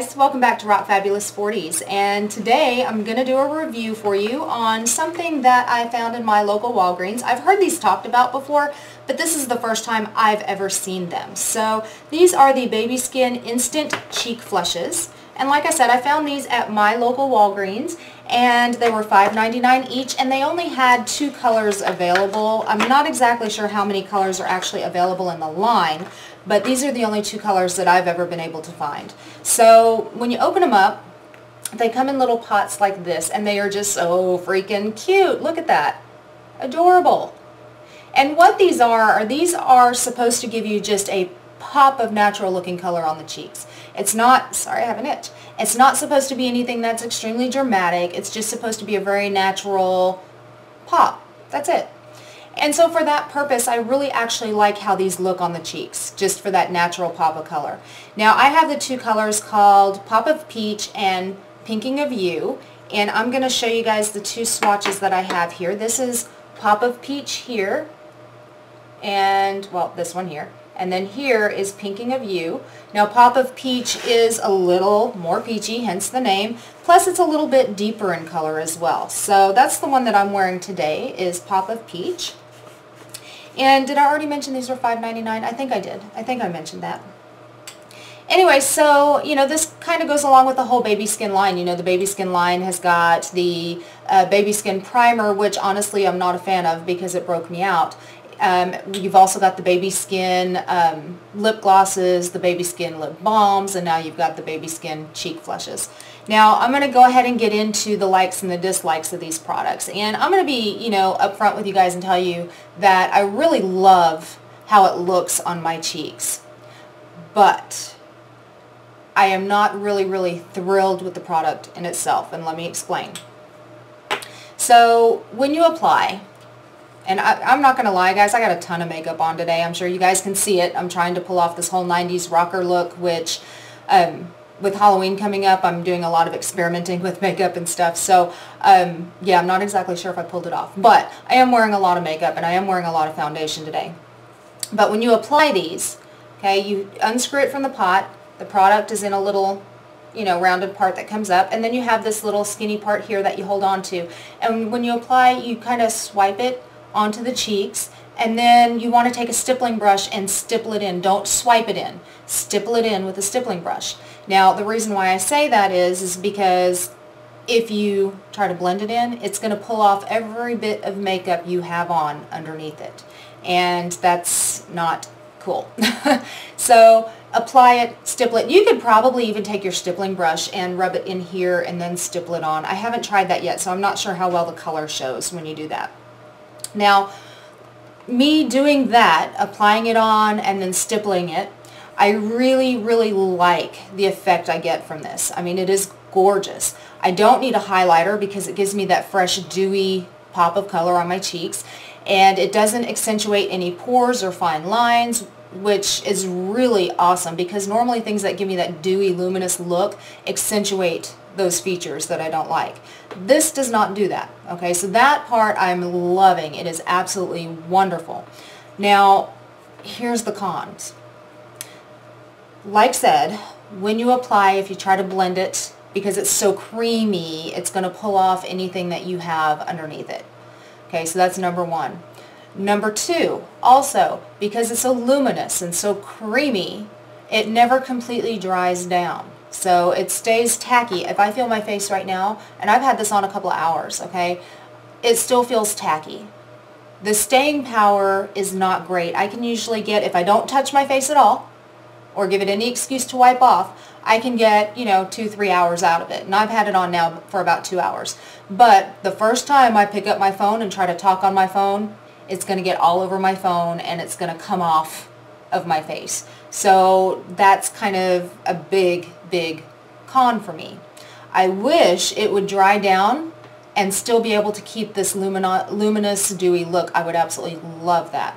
guys, welcome back to Rock Fabulous 40s, and today I'm going to do a review for you on something that I found in my local Walgreens. I've heard these talked about before, but this is the first time I've ever seen them. So these are the Baby Skin Instant Cheek Flushes, and like I said, I found these at my local Walgreens, and they were $5.99 each, and they only had 2 colors available. I'm not exactly sure how many colors are actually available in the line, but these are the only 2 colors that I've ever been able to find. So when you open them up, they come in little pots like this, and they are just so freaking cute. Look at that. Adorable. And what these are supposed to give you just a pop of natural looking color on the cheeks. It's not, sorry I have an itch, it's not supposed to be anything that's extremely dramatic. It's just supposed to be a very natural pop. That's it. And so for that purpose, I really actually like how these look on the cheeks, just for that natural pop of color. Now I have the 2 colors called Pop of Peach and Pinking of You, and I'm going to show you guys the 2 swatches that I have here. This is Pop of Peach here, and well, this one here. And then here is Pinking of You. Now Pop of Peach is a little more peachy, hence the name. Plus it's a little bit deeper in color as well. So that's the one that I'm wearing today, is Pop of Peach. And did I already mention these were $5.99? I think I did. I think I mentioned that. Anyway, so, you know, this kind of goes along with the whole Baby Skin line. You know, the Baby Skin line has got the Baby Skin Primer, which honestly I'm not a fan of because it broke me out. You've also got the Baby Skin lip glosses, the Baby Skin lip balms, and now you've got the Baby Skin cheek flushes. Now I'm going to go ahead and get into the likes and the dislikes of these products, and I'm going to be, you know, upfront with you guys and tell you that I really love how it looks on my cheeks, but I am not really thrilled with the product in itself, and let me explain. So when you apply, and I'm not going to lie, guys, I got a ton of makeup on today. I'm sure you guys can see it. I'm trying to pull off this whole 90s rocker look, which with Halloween coming up, I'm doing a lot of experimenting with makeup and stuff. So, yeah, I'm not exactly sure if I pulled it off. But I am wearing a lot of makeup, and I am wearing a lot of foundation today. But when you apply these, okay, you unscrew it from the pot. The product is in a little, you know, rounded part that comes up, and then you have this little skinny part here that you hold on to. And when you apply, you kind of swipe it onto the cheeks, and then you want to take a stippling brush and stipple it in. Don't swipe it in. Stipple it in with a stippling brush. Now the reason why I say that is because if you try to blend it in, it's going to pull off every bit of makeup you have on underneath it, and that's not cool. So apply it, stipple it. You could probably even take your stippling brush and rub it in here and then stipple it on. I haven't tried that yet, so I'm not sure how well the color shows when you do that. Now, me doing that, applying it on and then stippling it, I really like the effect I get from this. I mean, it is gorgeous. I don't need a highlighter because it gives me that fresh, dewy pop of color on my cheeks, and it doesn't accentuate any pores or fine lines, which is really awesome because normally things that give me that dewy, luminous look accentuate those features that I don't like. This does not do that. Okay, so that part I'm loving. It is absolutely wonderful. Now, here's the cons. Like said, when you apply, if you try to blend it, because it's so creamy, it's going to pull off anything that you have underneath it. Okay, so that's number one. Number two, also, because it's so luminous and so creamy, it never completely dries down. So it stays tacky. If I feel my face right now, and I've had this on a couple of hours, okay, it still feels tacky. The staying power is not great. I can usually get, if I don't touch my face at all, or give it any excuse to wipe off, I can get, you know, 2-3 hours out of it. And I've had it on now for about 2 hours. But the first time I pick up my phone and try to talk on my phone, it's going to get all over my phone, and it's going to come off of my face. So that's kind of a big con for me. I wish it would dry down and still be able to keep this luminous, dewy look. I would absolutely love that.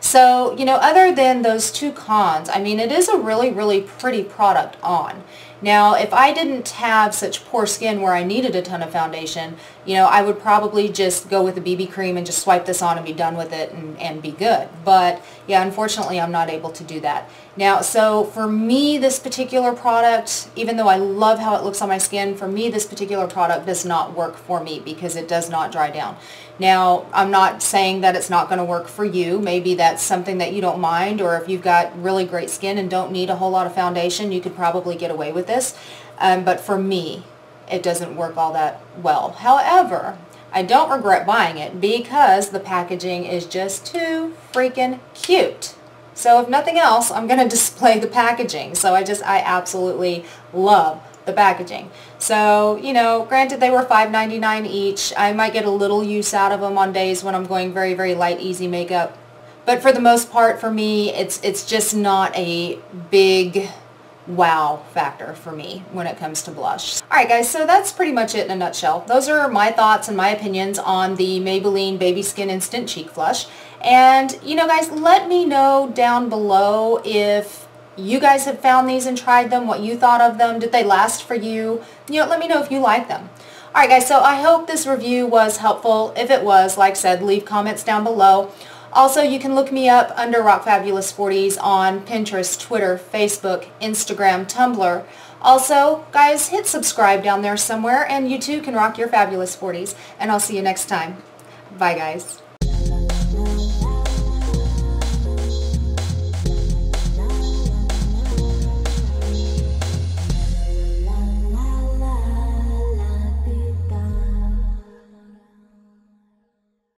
So, you know, other than those 2 cons, I mean, it is a really pretty product on. Now, if I didn't have such poor skin where I needed a ton of foundation, you know, I would probably just go with a BB cream and just swipe this on and be done with it and be good. But, yeah, unfortunately, I'm not able to do that. Now, so for me, this particular product, even though I love how it looks on my skin, for me, this particular product does not work for me because it does not dry down. Now, I'm not saying that it's not going to work for you. Maybe that's something that you don't mind, or if you've got really great skin and don't need a whole lot of foundation, you could probably get away with this. But for me, it doesn't work all that well. However, I don't regret buying it because the packaging is just too freaking cute. So if nothing else, I'm going to display the packaging. So I absolutely love the packaging. So, you know, granted they were $5.99 each. I might get a little use out of them on days when I'm going very, very light, easy makeup. But for the most part, for me, it's just not a big wow factor for me when it comes to blush. Alright guys, so that's pretty much it in a nutshell. Those are my thoughts and my opinions on the Maybelline Baby Skin Instant Cheek Flush. And you know guys, let me know down below if you guys have found these and tried them, what you thought of them, did they last for you? You know, let me know if you like them. Alright guys, so I hope this review was helpful. If it was, like I said, leave comments down below. Also, you can look me up under Rock Fabulous 40s on Pinterest, Twitter, Facebook, Instagram, Tumblr. Also, guys, hit subscribe down there somewhere, and you too can rock your Fabulous 40s. And I'll see you next time. Bye, guys.